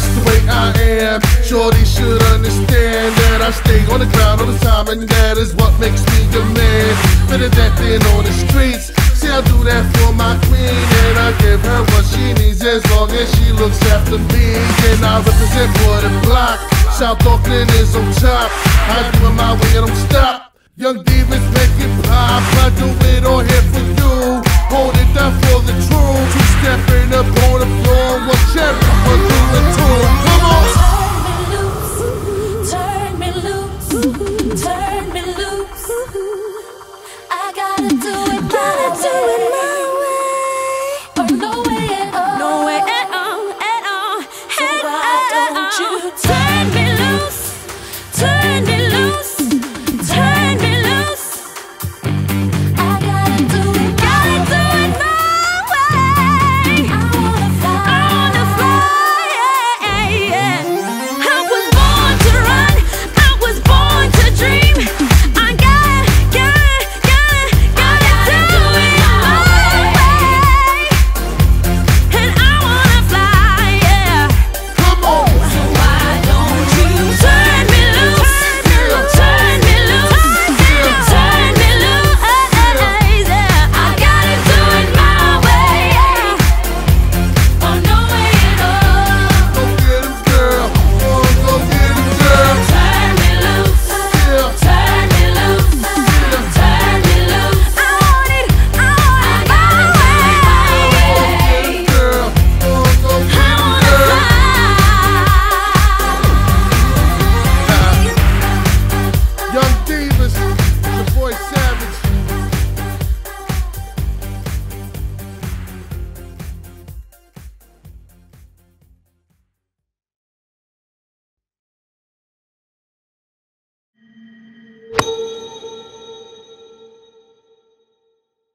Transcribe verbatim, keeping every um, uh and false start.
that's the way I am. Shorty should understand that I stay on the ground all the time, and that is what makes me a man. Better that than on the streets. See, I do that for my queen, and I give her what she needs as long as she looks after me. And I represent for the block. South Auckland is on top. I do it my way and don't stop. Young Divas make it pop. I do it on